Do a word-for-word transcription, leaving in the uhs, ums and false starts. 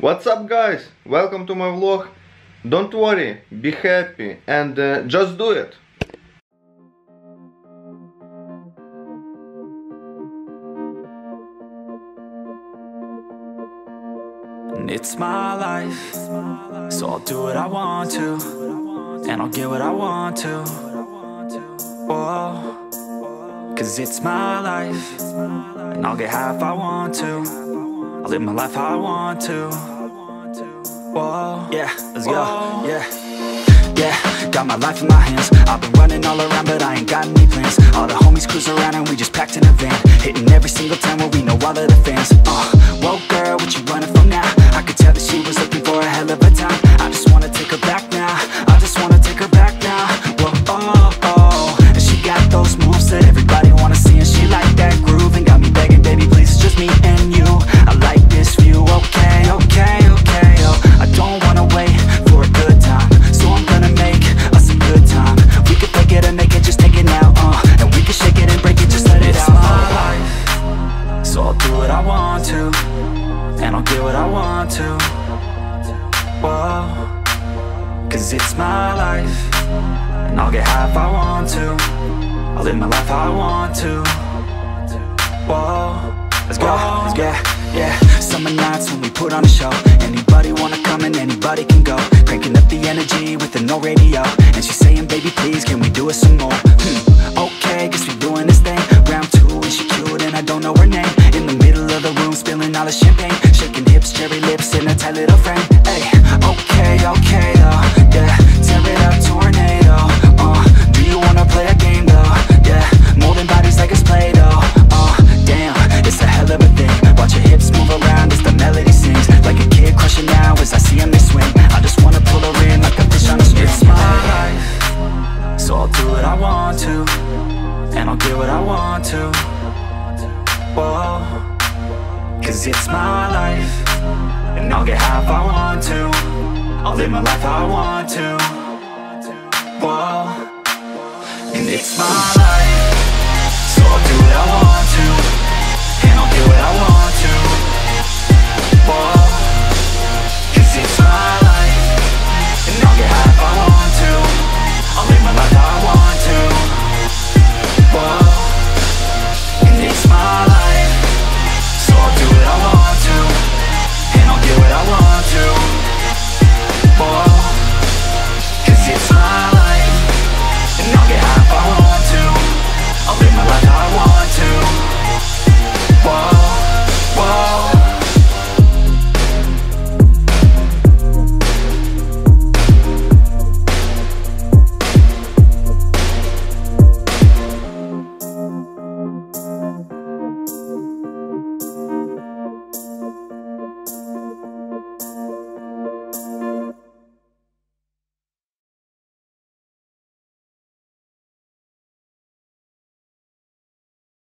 What's up, guys? Welcome to my vlog. Don't worry, be happy and uh, just do it. It's my life, so I'll do what I want to, and I'll get what I want to. Oh, cause it's my life, and I'll get half I want to. I live my life how I want to. Whoa, yeah, let's go. Whoa. Yeah, yeah, got my life in my hands. I've been running all around, but I ain't got any plans. All the homies cruise around and we just packed in a van, hitting every single town where we know all of the fans. Uh, whoa, girl, what you running from now? I could tell that she was looking for a hell of a time. I just wanna take her back now. I just wanna take her back now. Whoa, oh, oh. And she got those moves that everybody wanna see, and she like that groove and got me begging, baby, please, it's just me and you. I like this view, okay, okay, okay, oh. I don't wanna wait for a good time, so I'm gonna make us a good time. We can fake it and make it, just take it now, uh and we can shake it and break it, just let it out. It's my life, so I'll do what I want to, and I'll get what I want to. Whoa, cause it's my life, and I'll get high if I want to. I'll live my life how I want to. Whoa, let's go, let's go. Yeah, summer nights when we put on a show. Anybody wanna come and anybody can go. Cranking up the energy with the no radio. And she's saying, baby, please, can we do it some more? Hmm, okay, guess we doing this thing. Round two, and she cute and I don't know her name. In the middle of the room, spilling all the champagne. Shaking hips, cherry lips, in a tight little frame. Hey, okay, okay, though, yeah. Tear it up, tornado, uh do you wanna play a game, though? Yeah, molding bodies like it's Play-Doh, uh damn, it's a hell of a thing. Watch your hips move around as the melody sings. Like a kid crushing now as I see him they swing. I just wanna pull her in like a fish on a string. It's my life, so I'll do what I want to, and I'll get what I want to. Whoa, cause it's my life, and I'll get how I want to. I'll live my life how I want to. Whoa, and it's my life.